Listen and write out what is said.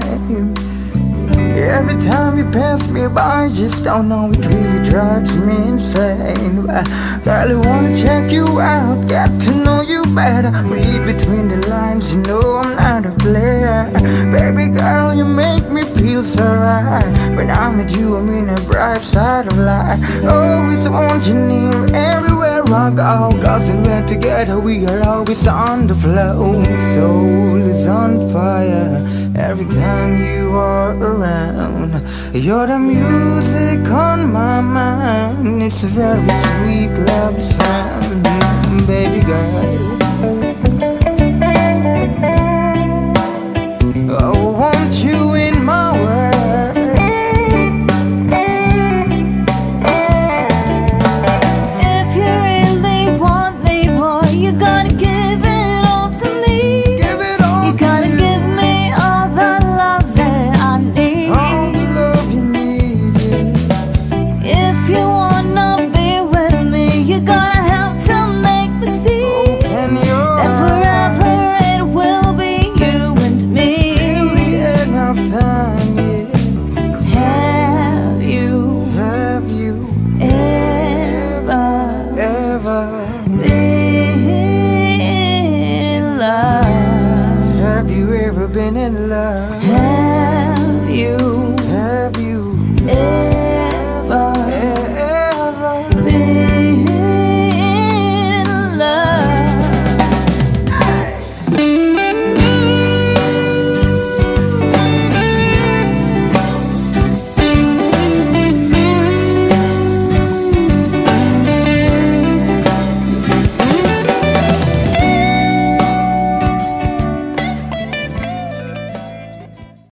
time. Every time you pass me by, I just don't know, it really drives me insane. I barely wanna check you out, got to know you better. Read between the lines, you know I'm not a player. Baby girl, you make me feel so right. When I'm with you, I'm in a bright side of life. Always want your name everywhere I go, 'cause when we're together, we are always on the flow. My soul is on fire every time you are around. You're the music on my mind. It's a very sweet love sound, baby girl. Oh, won't you in my world? If you really want me, boy, you gotta give it all to me. Give it all you to gotta you. Give me been in love. Have you ever